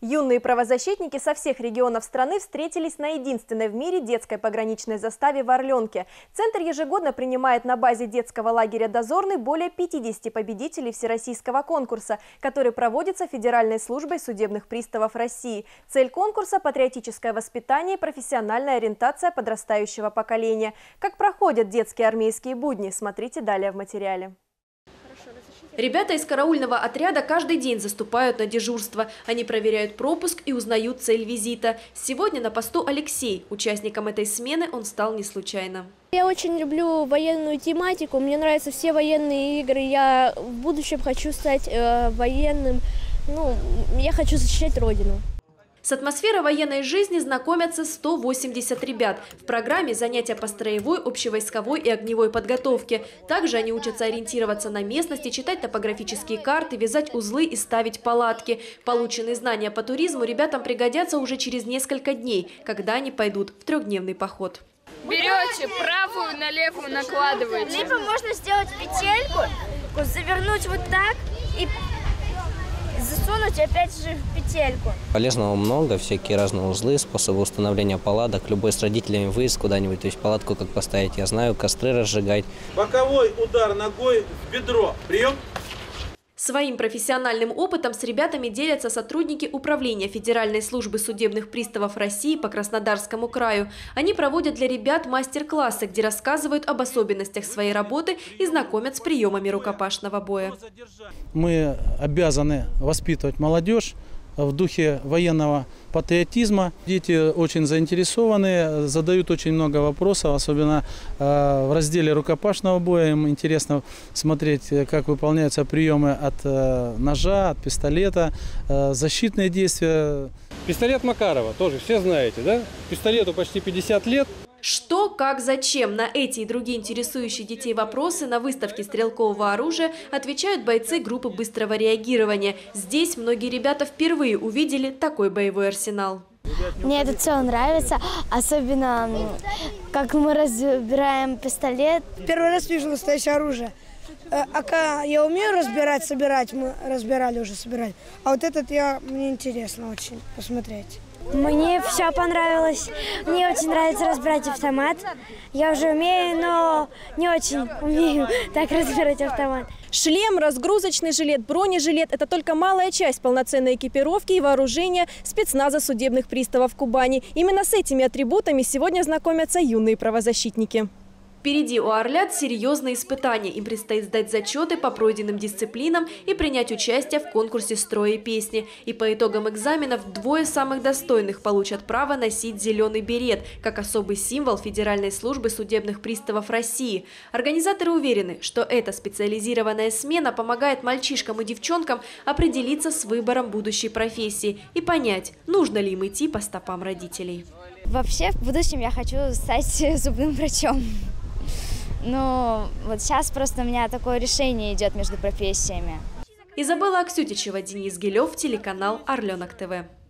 Юные правозащитники со всех регионов страны встретились на единственной в мире детской пограничной заставе в Орлёнке. Центр ежегодно принимает на базе детского лагеря «Дозорный» более 50 победителей всероссийского конкурса, который проводится Федеральной службой судебных приставов России. Цель конкурса – патриотическое воспитание и профессиональная ориентация подрастающего поколения. Как проходят детские армейские будни, смотрите далее в материале. Ребята из караульного отряда каждый день заступают на дежурство. Они проверяют пропуск и узнают цель визита. Сегодня на посту Алексей. Участником этой смены он стал не случайно. Я очень люблю военную тематику. Мне нравятся все военные игры. Я в будущем хочу стать военным. Я хочу защищать родину. С атмосферой военной жизни знакомятся 180 ребят. В программе занятия по строевой, общевойсковой и огневой подготовке. Также они учатся ориентироваться на местности, читать топографические карты, вязать узлы и ставить палатки. Полученные знания по туризму ребятам пригодятся уже через несколько дней, когда они пойдут в трехдневный поход. Берете правую на левую, накладываете. Либо можно сделать петельку, завернуть вот так и засунуть опять же в петельку. Полезного много, всякие разные узлы, способы установления палаток. Любой с родителями выезд куда-нибудь, то есть палатку как поставить, я знаю, костры разжигать. Боковой удар ногой в бедро. Прием. Своим профессиональным опытом с ребятами делятся сотрудники Управления Федеральной службы судебных приставов России по Краснодарскому краю. Они проводят для ребят мастер-классы, где рассказывают об особенностях своей работы и знакомят с приемами рукопашного боя. Мы обязаны воспитывать молодежь в духе военного патриотизма. Дети очень заинтересованы, задают очень много вопросов, особенно в разделе рукопашного боя. Им интересно смотреть, как выполняются приемы от ножа, от пистолета, защитные действия. Пистолет Макарова тоже все знаете, да? Пистолету почти 50 лет. Что, как, зачем? На эти и другие интересующие детей вопросы на выставке стрелкового оружия отвечают бойцы группы быстрого реагирования. Здесь многие ребята впервые увидели такой боевой арсенал. Мне это все нравится, особенно как мы разбираем пистолет. Первый раз вижу настоящее оружие. АК я умею разбирать, собирать, мы разбирали уже, собирали. А вот этот мне интересно очень посмотреть. Мне все понравилось. Мне очень нравится разбирать автомат. Я уже умею, но не очень умею так разбирать автомат. Шлем, разгрузочный жилет, бронежилет – это только малая часть полноценной экипировки и вооружения спецназа судебных приставов Кубани. Именно с этими атрибутами сегодня знакомятся юные правозащитники. Впереди у орлят серьезные испытания. Им предстоит сдать зачеты по пройденным дисциплинам и принять участие в конкурсе «Строя и песни». И по итогам экзаменов двое самых достойных получат право носить зеленый берет, как особый символ Федеральной службы судебных приставов России. Организаторы уверены, что эта специализированная смена помогает мальчишкам и девчонкам определиться с выбором будущей профессии и понять, нужно ли им идти по стопам родителей. Вообще, в будущем я хочу стать зубным врачом. Вот сейчас просто у меня такое решение идет между профессиями. Изабелла Аксютичева, Денис Гилёв, телеканал «Орлёнок ТВ».